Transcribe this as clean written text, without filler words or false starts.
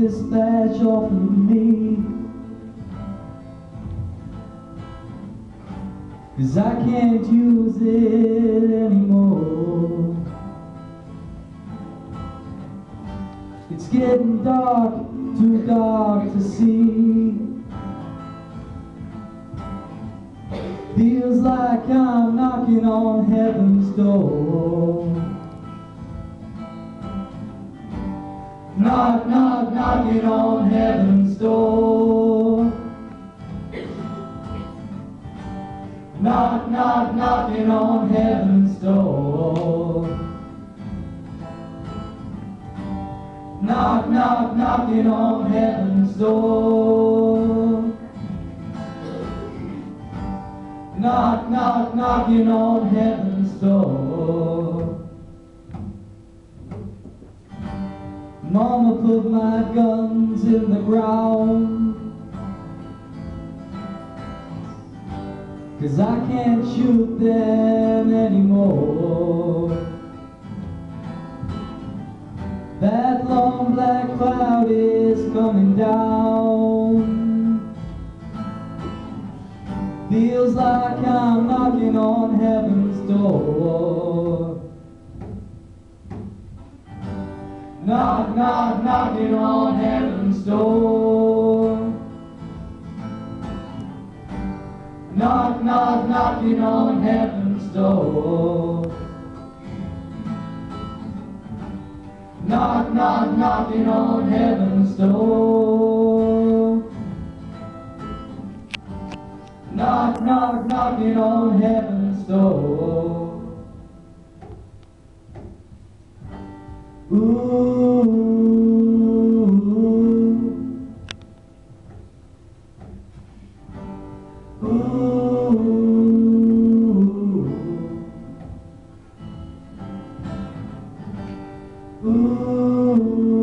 this badge off of me, 'cause I can't use it anymore. It's getting dark, too dark to see. Feels like I'm knocking on heaven's door. Knock, knock, knocking on heaven's door. Knock, knock, knocking on heaven's door. Knock, knock, knocking on heaven's door. Knock, knock, knocking on heaven's door. Mama put my guns in the ground, 'cause I can't shoot them anymore. That long black cloud is coming down. Feels like I'm knocking on heaven's door. Knock, knock, knocking on heaven's door. Knock, knock, knocking on heaven's door. Knock, knock, knocking on heaven's door. Knock, knock, knocking on heaven's door. Ooh, ooh, ooh, ooh.